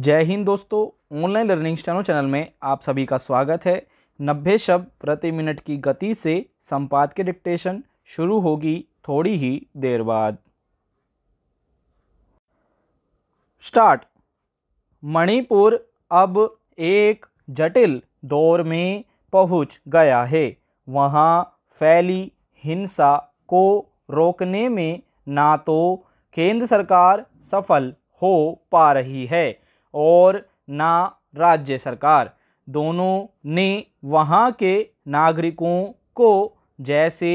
जय हिंद दोस्तों, online learning steno channel में आप सभी का स्वागत है। 90 शब्द प्रति मिनट की गति से संपादकीय डिक्टेशन शुरू होगी थोड़ी ही देर बाद। स्टार्ट। मणिपुर अब एक जटिल दौर में पहुंच गया है। वहां फैली हिंसा को रोकने में ना तो केंद्र सरकार सफल हो पा रही है और ना राज्य सरकार। दोनों ने वहाँ के नागरिकों को जैसे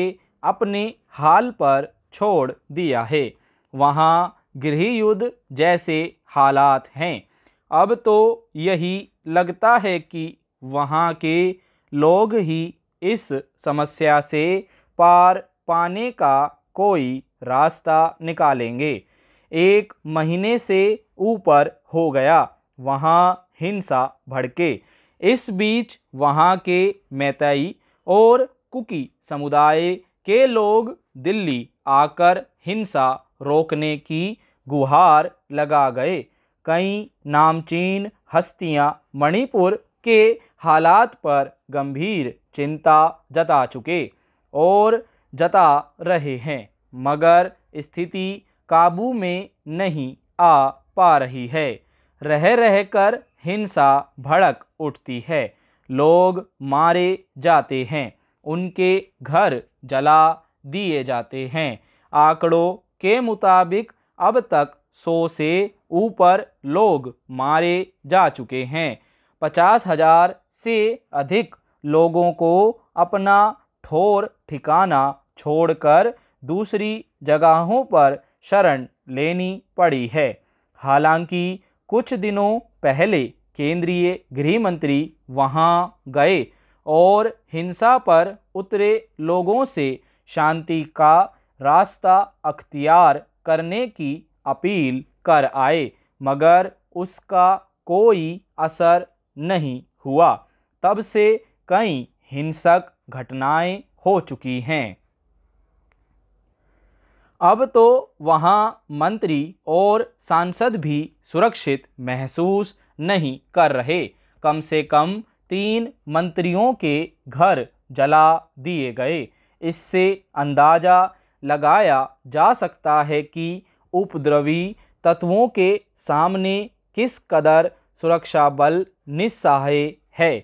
अपने हाल पर छोड़ दिया है। वहाँ गृह युद्ध जैसे हालात हैं। अब तो यही लगता है कि वहाँ के लोग ही इस समस्या से पार पाने का कोई रास्ता निकालेंगे। एक महीने से ऊपर हो गया वहाँ हिंसा भड़के। इस बीच वहाँ के मैतई और कुकी समुदाय के लोग दिल्ली आकर हिंसा रोकने की गुहार लगा गए। कई नामचीन हस्तियाँ मणिपुर के हालात पर गंभीर चिंता जता चुके और जता रहे हैं, मगर स्थिति काबू में नहीं आ पा रही है। रह रहकर हिंसा भड़क उठती है। लोग मारे जाते हैं, उनके घर जला दिए जाते हैं। आंकड़ों के मुताबिक अब तक 100 से ऊपर लोग मारे जा चुके हैं। 50,000 से अधिक लोगों को अपना ठोर ठिकाना छोड़कर दूसरी जगहों पर शरण लेनी पड़ी है। हालांकि कुछ दिनों पहले केंद्रीय गृह मंत्री वहां गए और हिंसा पर उतरे लोगों से शांति का रास्ता अख्तियार करने की अपील कर आए, मगर उसका कोई असर नहीं हुआ। तब से कई हिंसक घटनाएं हो चुकी हैं। अब तो वहाँ मंत्री और सांसद भी सुरक्षित महसूस नहीं कर रहे। कम से कम 3 मंत्रियों के घर जला दिए गए। इससे अंदाज़ा लगाया जा सकता है कि उपद्रवी तत्वों के सामने किस कदर सुरक्षा बल निस्सहाय है।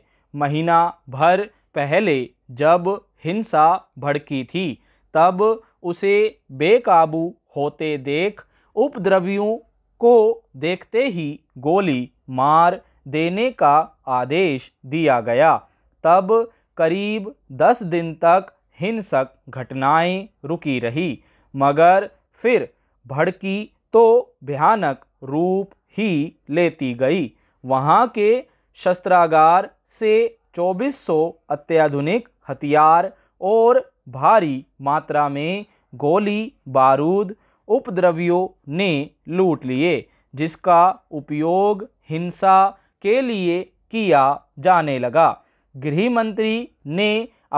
महीना भर पहले जब हिंसा भड़की थी, तब उसे बेकाबू होते देख उपद्रवियों को देखते ही गोली मार देने का आदेश दिया गया। तब करीब 10 दिन तक हिंसक घटनाएं रुकी रही, मगर फिर भड़की तो भयानक रूप ही लेती गई। वहाँ के शस्त्रागार से 2400 अत्याधुनिक हथियार और भारी मात्रा में गोली बारूद उपद्रवियों ने लूट लिए, जिसका उपयोग हिंसा के लिए किया जाने लगा। गृह मंत्री ने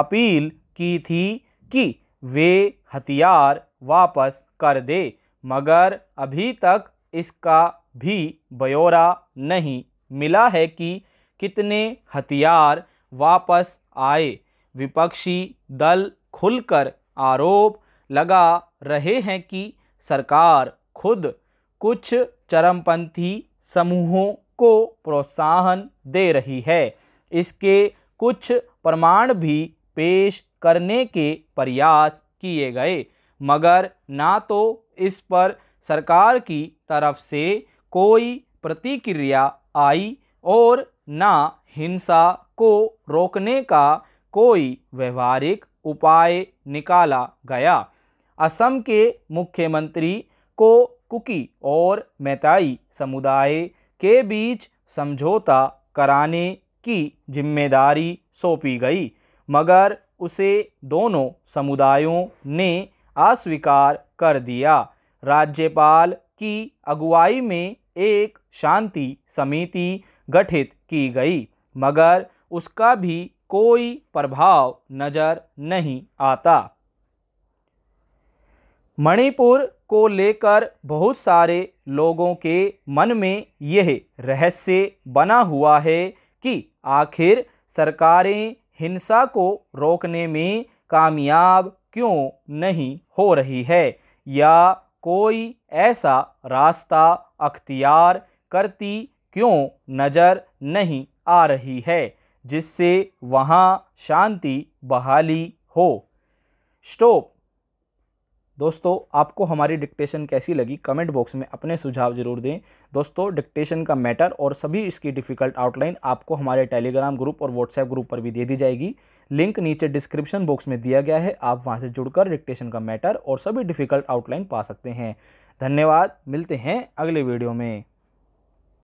अपील की थी कि वे हथियार वापस कर दे, मगर अभी तक इसका भी ब्यौरा नहीं मिला है कि कितने हथियार वापस आए। विपक्षी दल खुलकर आरोप लगा रहे हैं कि सरकार खुद कुछ चरमपंथी समूहों को प्रोत्साहन दे रही है। इसके कुछ प्रमाण भी पेश करने के प्रयास किए गए, मगर ना तो इस पर सरकार की तरफ से कोई प्रतिक्रिया आई और ना हिंसा को रोकने का कोई व्यवहारिक उपाय निकाला गया। असम के मुख्यमंत्री को कुकी और मैताई समुदाय के बीच समझौता कराने की जिम्मेदारी सौंपी गई, मगर उसे दोनों समुदायों ने अस्वीकार कर दिया। राज्यपाल की अगुवाई में एक शांति समिति गठित की गई, मगर उसका भी कोई प्रभाव नज़र नहीं आता। मणिपुर को लेकर बहुत सारे लोगों के मन में यह रहस्य बना हुआ है कि आखिर सरकारें हिंसा को रोकने में कामयाब क्यों नहीं हो रही है या कोई ऐसा रास्ता अख्तियार करती क्यों नज़र नहीं आ रही है जिससे वहाँ शांति बहाली हो। स्टॉप। दोस्तों, आपको हमारी डिक्टेशन कैसी लगी? कमेंट बॉक्स में अपने सुझाव ज़रूर दें। दोस्तों, डिक्टेशन का मैटर और सभी इसकी डिफ़िकल्ट आउटलाइन आपको हमारे टेलीग्राम ग्रुप और व्हाट्सएप ग्रुप पर भी दे दी जाएगी। लिंक नीचे डिस्क्रिप्शन बॉक्स में दिया गया है, आप वहां से जुड़कर डिक्टेशन का मैटर और सभी डिफ़िकल्ट आउटलाइन पा सकते हैं। धन्यवाद, मिलते हैं अगले वीडियो में।